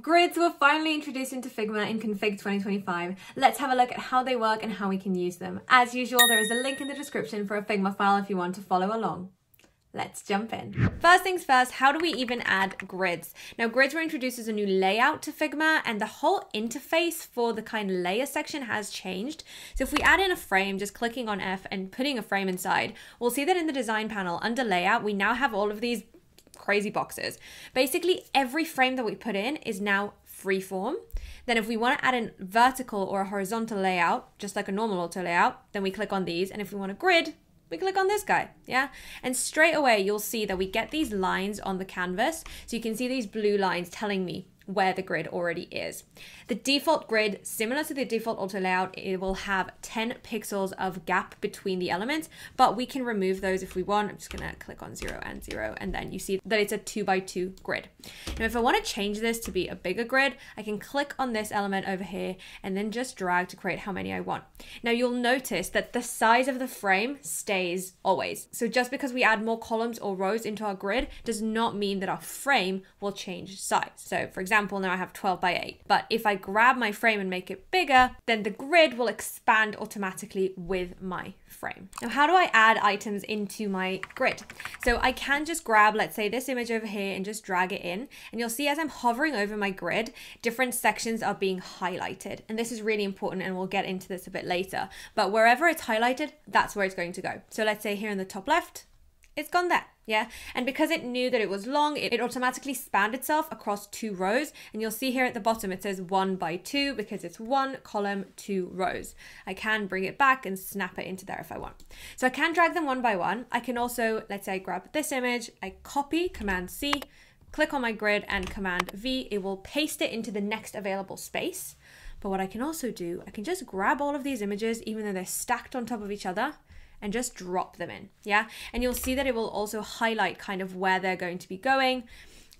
Grids were finally introduced into Figma in Config 2025. Let's have a look at how they work and how we can use them. As usual, there is a link in the description for a Figma file if you want to follow along. Let's jump in. First things first, how do we even add grids? Now, grids were introduced as a new layout to Figma, and the whole interface for the kind of layer section has changed. So if we add in a frame, just clicking on F and putting a frame inside, we'll see that in the design panel under layout, we now have all of these crazy boxes. Basically, every frame that we put in is now freeform. Then if we want to add a vertical or a horizontal layout, just like a normal auto layout, then we click on these. And if we want a grid, we click on this guy, yeah? And straight away, you'll see that we get these lines on the canvas. So you can see these blue lines telling me where the grid already is. The default grid, similar to the default auto layout, it will have 10 pixels of gap between the elements, but we can remove those if we want. I'm just gonna click on 0 and 0, and then you see that it's a 2x2 grid. Now, if I wanna change this to be a bigger grid, I can click on this element over here and then just drag to create how many I want. Now, you'll notice that the size of the frame stays always. So just because we add more columns or rows into our grid does not mean that our frame will change size. So for example, now I have 12 by 8, but if I grab my frame and make it bigger, then the grid will expand automatically with my frame. Now, how do I add items into my grid? So I can just grab, let's say, this image over here and just drag it in, and you'll see as I'm hovering over my grid, different sections are being highlighted, and this is really important, and we'll get into this a bit later, but wherever it's highlighted, that's where it's going to go. So let's say here in the top left, it's gone there. Yeah. And because it knew that it was long, it automatically spanned itself across 2 rows. And you'll see here at the bottom, it says 1 by 2 because it's 1 column, 2 rows. I can bring it back and snap it into there if I want. So I can drag them 1 by 1. I can also, let's say I grab this image, I copy, Command C, click on my grid and Command V. It will paste it into the next available space. But what I can also do, I can just grab all of these images, even though they're stacked on top of each other, and just drop them in, yeah? And you'll see that it will also highlight kind of where they're going to be going.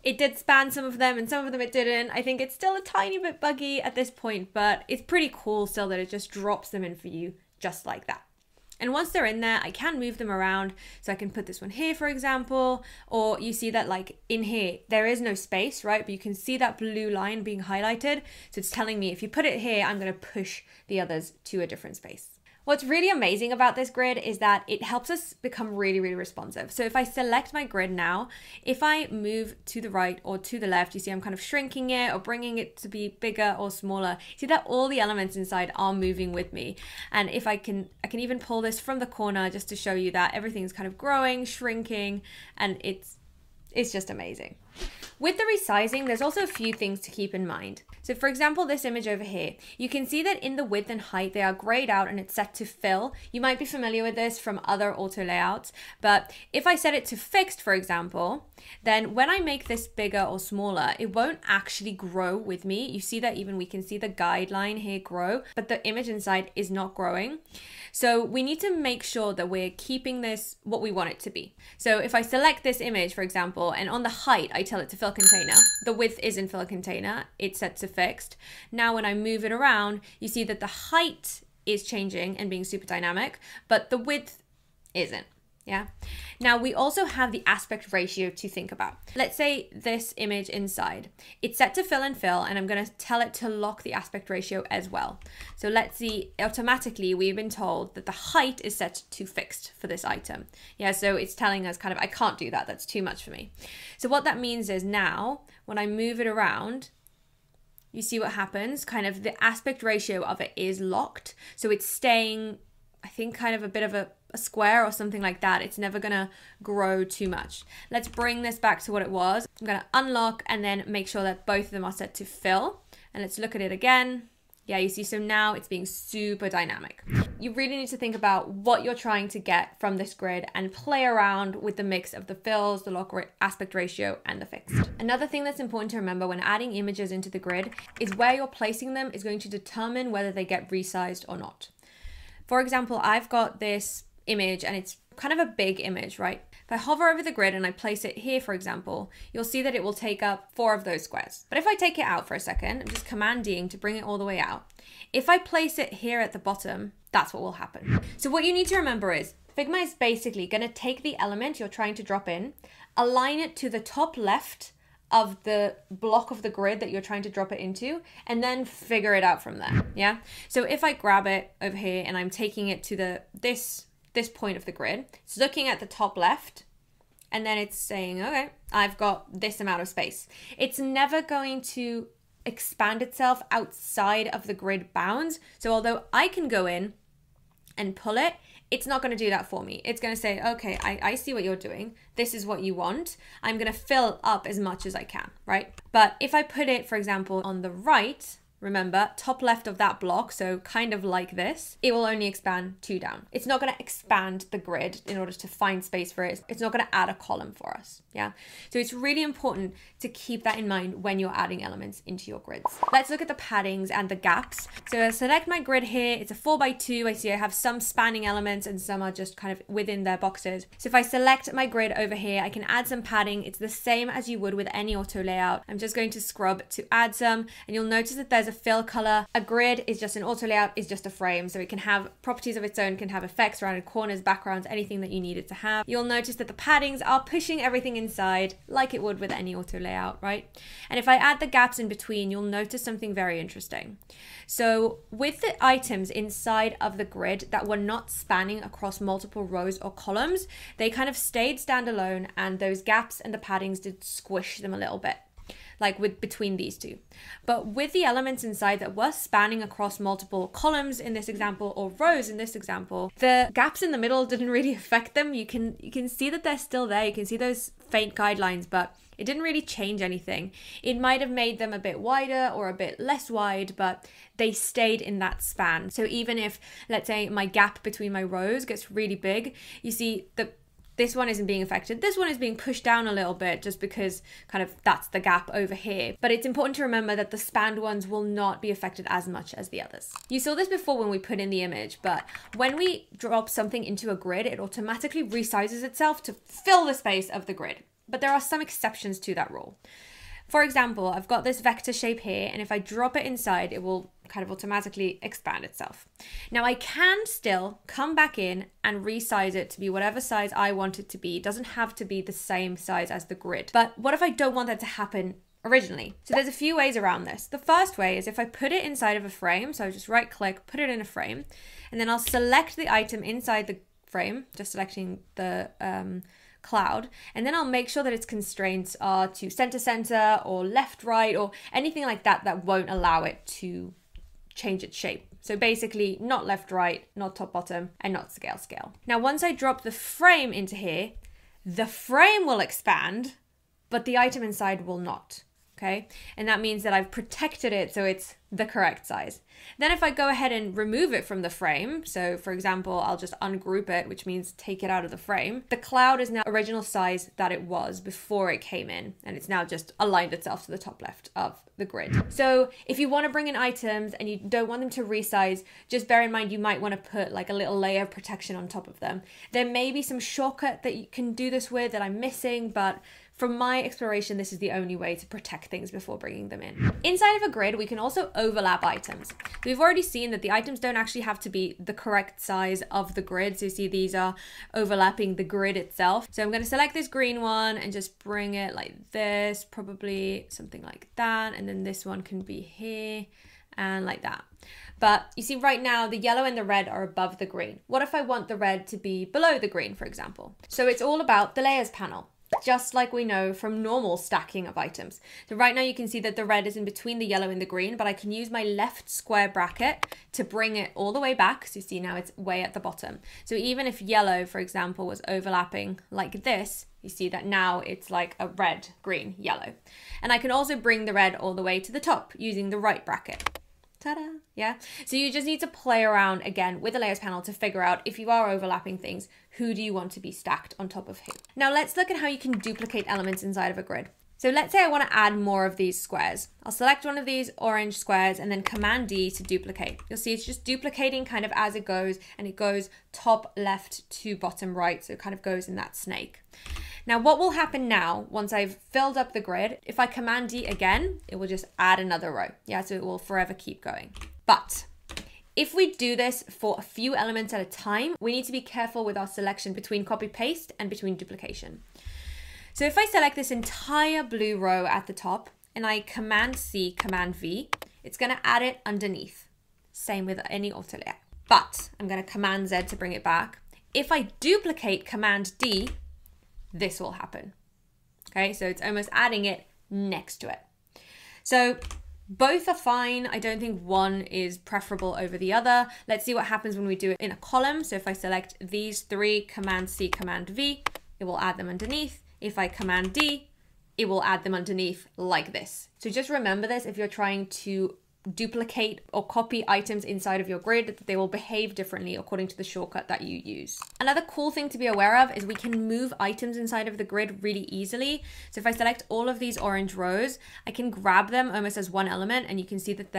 It did span some of them and some of them it didn't. I think it's still a tiny bit buggy at this point, but it's pretty cool still that it just drops them in for you just like that. And once they're in there, I can move them around. So I can put this one here, for example, or you see that like in here, there is no space, right? But you can see that blue line being highlighted. So it's telling me if you put it here, I'm gonna push the others to a different space. What's really amazing about this grid is that it helps us become really, really responsive. So if I select my grid now, if I move to the right or to the left, you see I'm kind of shrinking it or bringing it to be bigger or smaller. See that all the elements inside are moving with me. And if I can even pull this from the corner just to show you that everything's kind of growing, shrinking, and it's just amazing. With the resizing, there's also a few things to keep in mind. So for example, this image over here, you can see that in the width and height, they are grayed out and it's set to fill. You might be familiar with this from other auto layouts, but if I set it to fixed, for example, then when I make this bigger or smaller, it won't actually grow with me. You see that even we can see the guideline here grow, but the image inside is not growing. So we need to make sure that we're keeping this what we want it to be. So if I select this image, for example, and on the height, I tell it to fill container, the width is in fill container, it's set to fixed. Now when I move it around, you see that the height is changing and being super dynamic, but the width isn't. Yeah. Now we also have the aspect ratio to think about. Let's say this image inside, it's set to fill and fill, and I'm going to tell it to lock the aspect ratio as well. So let's see, automatically we've been told that the height is set to fixed for this item. Yeah. So it's telling us kind of, I can't do that. That's too much for me. So what that means is now when I move it around, you see what happens, kind of the aspect ratio of it is locked. So it's staying, I think, kind of a bit of a square or something like that. It's never gonna grow too much. Let's bring this back to what it was. I'm gonna unlock and then make sure that both of them are set to fill. And let's look at it again. Yeah, you see, so now it's being super dynamic. You really need to think about what you're trying to get from this grid and play around with the mix of the fills, the lock aspect ratio, and the fixed. Another thing that's important to remember when adding images into the grid is where you're placing them is going to determine whether they get resized or not. For example, I've got this image and it's kind of a big image, right? If I hover over the grid and I place it here, for example, you'll see that it will take up 4 of those squares. But if I take it out for a second, I'm just Command D'ing to bring it all the way out. If I place it here at the bottom, that's what will happen. So what you need to remember is Figma is basically going to take the element you're trying to drop in, align it to the top left of the block of the grid that you're trying to drop it into, and then figure it out from there. Yeah. So if I grab it over here and I'm taking it to the this point of the grid, it's looking at the top left, and then it's saying, okay, I've got this amount of space. It's never going to expand itself outside of the grid bounds. So although I can go in and pull it, it's not going to do that for me. It's going to say, okay, I see what you're doing. This is what you want. I'm going to fill up as much as I can, right? But if I put it, for example, on the right, remember, top left of that block, so kind of like this, it will only expand 2 down. It's not going to expand the grid in order to find space for it. It's not going to add a column for us, yeah? So it's really important to keep that in mind when you're adding elements into your grids. Let's look at the paddings and the gaps. So I select my grid here. It's a 4x2. I see I have some spanning elements and some are just kind of within their boxes. So if I select my grid over here, I can add some padding. It's the same as you would with any auto layout. I'm just going to scrub to add some, and you'll notice that there's a fill color. A grid is just an auto layout, is just a frame, so it can have properties of its own, can have effects, rounded corners, backgrounds, anything that you need it to have. You'll notice that the paddings are pushing everything inside like it would with any auto layout, right? And if I add the gaps in between, you'll notice something very interesting. So with the items inside of the grid that were not spanning across multiple rows or columns, they kind of stayed standalone, and those gaps and the paddings did squish them a little bit, like with between these two. But with the elements inside that were spanning across multiple columns in this example, or rows in this example, the gaps in the middle didn't really affect them. You can see that they're still there. You can see those faint guidelines, but it didn't really change anything. It might have made them a bit wider or a bit less wide, but they stayed in that span. So even if, let's say, my gap between my rows gets really big, you see the this one isn't being affected. This one is being pushed down a little bit just because kind of that's the gap over here. But it's important to remember that the spanned ones will not be affected as much as the others. You saw this before when we put in the image, but when we drop something into a grid, it automatically resizes itself to fill the space of the grid. But there are some exceptions to that rule. For example, I've got this vector shape here, and if I drop it inside, it will kind of automatically expand itself. Now I can still come back in and resize it to be whatever size I want it to be. It doesn't have to be the same size as the grid. But what if I don't want that to happen originally? So there's a few ways around this. The first way is if I put it inside of a frame, so I just right click, put it in a frame, and then I'll select the item inside the frame, just selecting the cloud, and then I'll make sure that its constraints are to center or left, right, or anything like that that won't allow it to change its shape. So basically not left, right, not top, bottom, and not scale. Now, once I drop the frame into here, the frame will expand, but the item inside will not. Okay. And that means that I've protected it, so it's the correct size. Then if I go ahead and remove it from the frame, so for example, I'll just ungroup it, which means take it out of the frame. The cloud is now original size that it was before it came in, and it's now just aligned itself to the top left of the grid. So if you want to bring in items and you don't want them to resize, just bear in mind, you might want to put like a little layer of protection on top of them. There may be some shortcut that you can do this with that I'm missing, but from my exploration, this is the only way to protect things before bringing them in. Inside of a grid, we can also overlap items. We've already seen that the items don't actually have to be the correct size of the grid. So you see these are overlapping the grid itself. So I'm going to select this green one and just bring it like this, probably something like that. And then this one can be here and like that. But you see right now, the yellow and the red are above the green. What if I want the red to be below the green, for example? So it's all about the layers panel, just like we know from normal stacking of items. So right now you can see that the red is in between the yellow and the green, but I can use my left square bracket to bring it all the way back. So you see now it's way at the bottom. So even if yellow, for example, was overlapping like this, you see that now it's like a red, green, yellow. And I can also bring the red all the way to the top using the right bracket. Ta-da, yeah? So you just need to play around again with the layers panel to figure out if you are overlapping things, who do you want to be stacked on top of who? Now let's look at how you can duplicate elements inside of a grid. So let's say I want to add more of these squares. I'll select one of these orange squares and then Command D to duplicate. You'll see it's just duplicating kind of as it goes, and it goes top left to bottom right. So it kind of goes in that snake. Now, what will happen now once I've filled up the grid, if I Command D again, it will just add another row. Yeah, so it will forever keep going. But if we do this for a few elements at a time, we need to be careful with our selection between copy paste and between duplication. So if I select this entire blue row at the top and I Command C, Command V, it's going to add it underneath. Same with any auto layer. But I'm going to Command Z to bring it back. If I duplicate Command D, this will happen. Okay, so it's almost adding it next to it. So both are fine. I don't think one is preferable over the other. Let's see what happens when we do it in a column. So if I select these three, Command C, Command V, it will add them underneath. If I Command D, it will add them underneath like this. So just remember this if you're trying to duplicate or copy items inside of your grid, they will behave differently according to the shortcut that you use. Another cool thing to be aware of is we can move items inside of the grid really easily. So if I select all of these orange rows, I can grab them almost as one element, and you can see that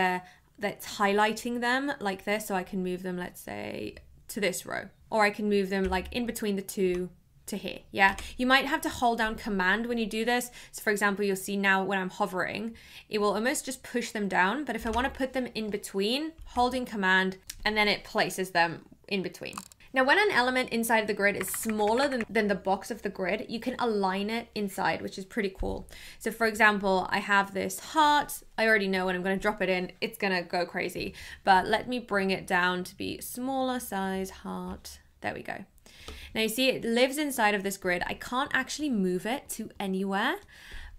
that's highlighting them like this. So I can move them, let's say, to this row, or I can move them like in between the two to here. Yeah, you might have to hold down Command when you do this. So for example, you'll see now when I'm hovering, it will almost just push them down. But if I want to put them in between, holding Command, and then it places them in between. Now, when an element inside the grid is smaller than the box of the grid, you can align it inside, which is pretty cool. So for example, I have this heart. I already know when I'm going to drop it in, it's going to go crazy, but let me bring it down to be smaller size heart. There we go. Now you see it lives inside of this grid. I can't actually move it to anywhere,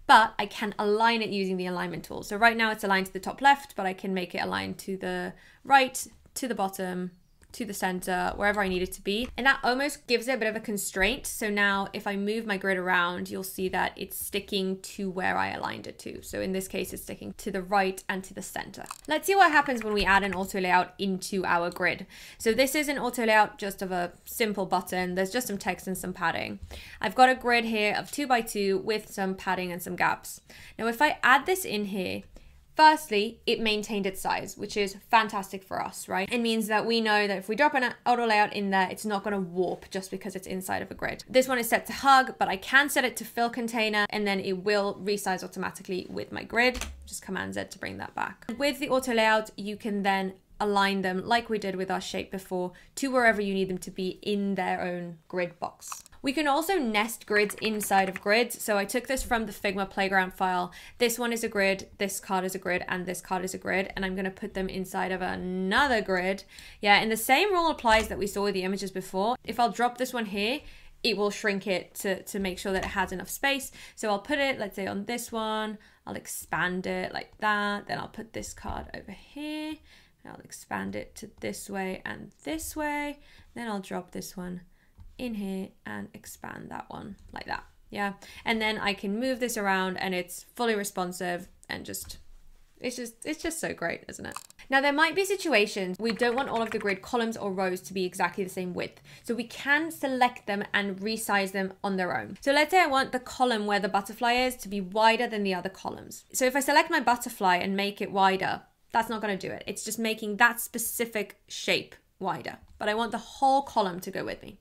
but I can align it using the alignment tool. So right now it's aligned to the top left, but I can make it align to the right, to the bottom, to the center, wherever I need it to be. And that almost gives it a bit of a constraint. So now if I move my grid around, you'll see that it's sticking to where I aligned it to. So in this case, it's sticking to the right and to the center. Let's see what happens when we add an auto layout into our grid. So this is an auto layout just of a simple button. There's just some text and some padding. I've got a grid here of 2x2 with some padding and some gaps. Now, if I add this in here, firstly, it maintained its size, which is fantastic for us, right? It means that we know that if we drop an auto layout in there, it's not going to warp just because it's inside of a grid. This one is set to hug, but I can set it to fill container, and then it will resize automatically with my grid. Just Command Z to bring that back. With the auto layout, you can then align them like we did with our shape before to wherever you need them to be in their own grid box. We can also nest grids inside of grids. So I took this from the Figma playground file. This one is a grid, this card is a grid, and this card is a grid, and I'm gonna put them inside of another grid. Yeah, and the same rule applies that we saw with the images before. If I'll drop this one here, it will shrink it to make sure that it has enough space. So I'll put it, let's say, on this one, I'll expand it like that, then I'll put this card over here, I'll expand it to this way and this way, then I'll drop this one in here and expand that one like that. Yeah, and then I can move this around, and it's fully responsive, and it's just so great, isn't it? Now, there might be situations we don't want all of the grid columns or rows to be exactly the same width. So we can select them and resize them on their own. So let's say I want the column where the butterfly is to be wider than the other columns. So if I select my butterfly and make it wider, that's not going to do it. It's just making that specific shape wider, but I want the whole column to go with me.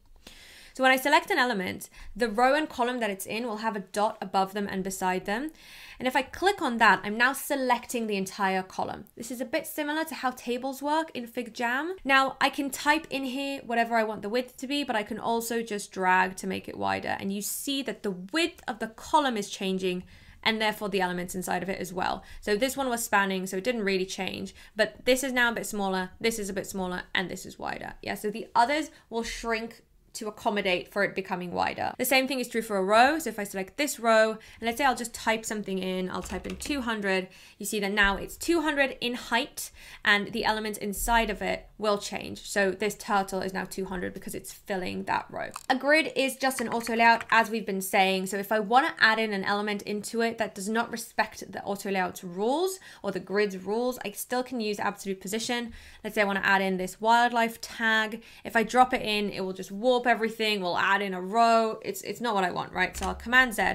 So when I select an element, the row and column that it's in will have a dot above them and beside them. And if I click on that, I'm now selecting the entire column. This is a bit similar to how tables work in FigJam. Now I can type in here whatever I want the width to be, but I can also just drag to make it wider. And you see that the width of the column is changing, and therefore the elements inside of it as well. So this one was spanning, so it didn't really change, but this is now a bit smaller, this is a bit smaller, and this is wider. Yeah, so the others will shrink to accommodate for it becoming wider. The same thing is true for a row. So if I select this row, and let's say I'll just type something in, I'll type in 200, you see that now it's 200 in height, and the elements inside of it will change. So this turtle is now 200 because it's filling that row. A grid is just an auto layout, as we've been saying. So if I want to add in an element into it that does not respect the auto layout's rules or the grid's rules, I still can use absolute position. Let's say I want to add in this wildlife tag. If I drop it in, it will just warp everything, we'll add in a row. It's not what I want, right? So I'll Command Z,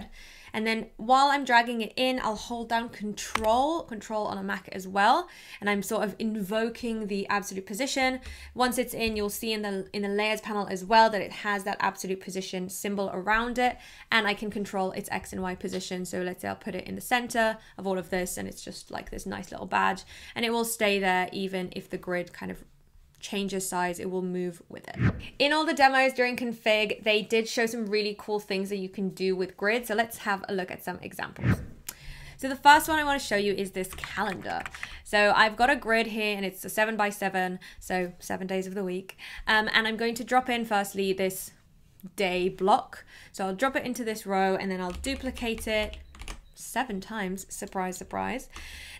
and then while I'm dragging it in, I'll hold down control on a Mac as well, and I'm sort of invoking the absolute position. Once it's in, you'll see in the layers panel as well that it has that absolute position symbol around it, and I can control its X and Y position. So let's say I'll put it in the center of all of this, and it's just like this nice little badge, and it will stay there even if the grid kind of changes size, it will move with it. In all the demos during config, they did show some really cool things that you can do with grids. So let's have a look at some examples. So the first one I want to show you is this calendar. So I've got a grid here and it's a 7 by 7, so 7 days of the week. And I'm going to drop in firstly this day block. So I'll drop it into this row and then I'll duplicate it 7 times, surprise, surprise.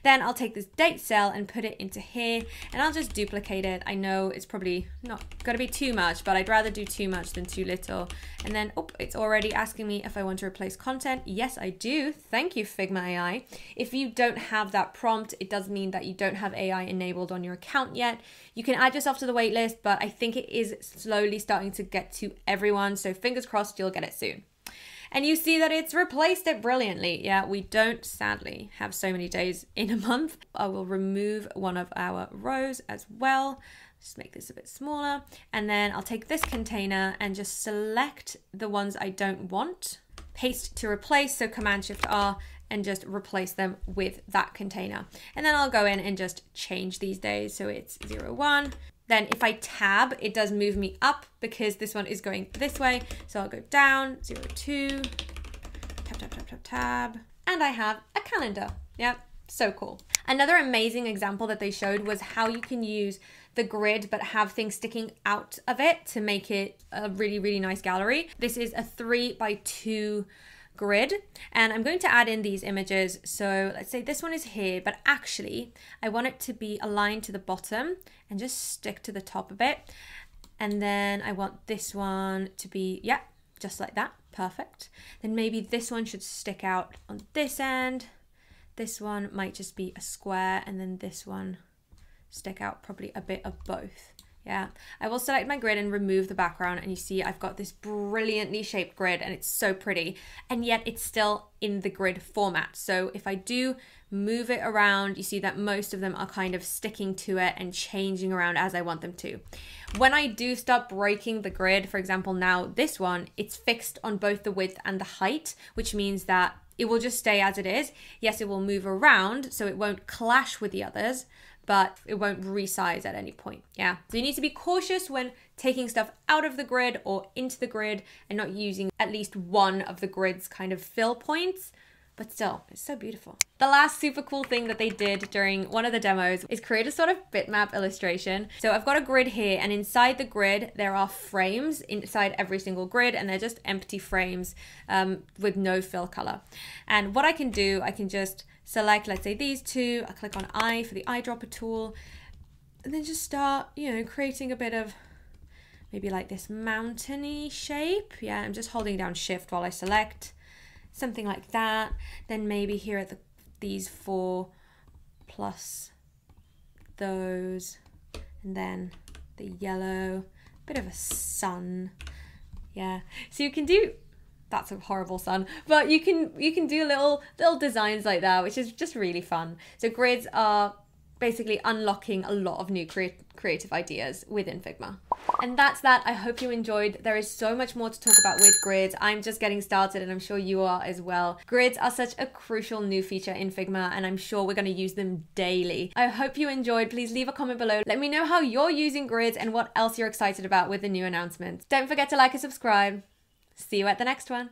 Then I'll take this date cell and put it into here and I'll just duplicate it. I know it's probably not gonna be too much, but I'd rather do too much than too little. And then, oh, it's already asking me if I want to replace content. Yes, I do. Thank you, Figma AI. If you don't have that prompt, it does mean that you don't have AI enabled on your account yet. You can add yourself to the wait list, but I think it is slowly starting to get to everyone. So fingers crossed, you'll get it soon. And you see that it's replaced it brilliantly. Yeah, we don't sadly have so many days in a month. I will remove one of our rows as well. Just make this a bit smaller. And then I'll take this container and just select the ones I don't want. Paste to replace, so Command-Shift-R, and just replace them with that container. And then I'll go in and just change these days. So it's 0, 1. Then if I tab, it does move me up because this one is going this way. So I'll go down, 0, 2, tab, tab, tab, tab, tab. And I have a calendar. Yep, so cool. Another amazing example that they showed was how you can use the grid but have things sticking out of it to make it a really, really nice gallery. This is a 3 by 2 grid, and I'm going to add in these images. So let's say this one is here, but actually I want it to be aligned to the bottom and just stick to the top of it. And then I want this one to be, yeah, just like that. Perfect. Then maybe this one should stick out on this end. This one might just be a square, and then this one stick out probably a bit of both. Yeah, I will select my grid and remove the background, and you see I've got this brilliantly shaped grid and it's so pretty, and yet it's still in the grid format. So if I do move it around, you see that most of them are kind of sticking to it and changing around as I want them to. When I do start breaking the grid, for example, now this one, it's fixed on both the width and the height, which means that it will just stay as it is. Yes, it will move around, so it won't clash with the others, but it won't resize at any point, yeah. So you need to be cautious when taking stuff out of the grid or into the grid and not using at least one of the grid's kind of fill points, but still, it's so beautiful. The last super cool thing that they did during one of the demos is create a sort of bitmap illustration. So I've got a grid here, and inside the grid, there are frames inside every single grid, and they're just empty frames with no fill color. And what I can do, I can just select, let's say these two, I click on I for the eyedropper tool, and then just start, you know, creating a bit of maybe like this mountainy shape. Yeah, I'm just holding down shift while I select. Something like that. Then maybe here are these 4 plus those, and then the yellow, bit of a sun. Yeah, so you can do, that's a horrible sun, but you can do little designs like that, which is just really fun. So grids are basically unlocking a lot of new creative ideas within Figma. And that's that. I hope you enjoyed. There is so much more to talk about with grids. I'm just getting started, and I'm sure you are as well. Grids are such a crucial new feature in Figma, and I'm sure we're going to use them daily. I hope you enjoyed. Please leave a comment below. Let me know how you're using grids and what else you're excited about with the new announcements. Don't forget to like and subscribe. See you at the next one.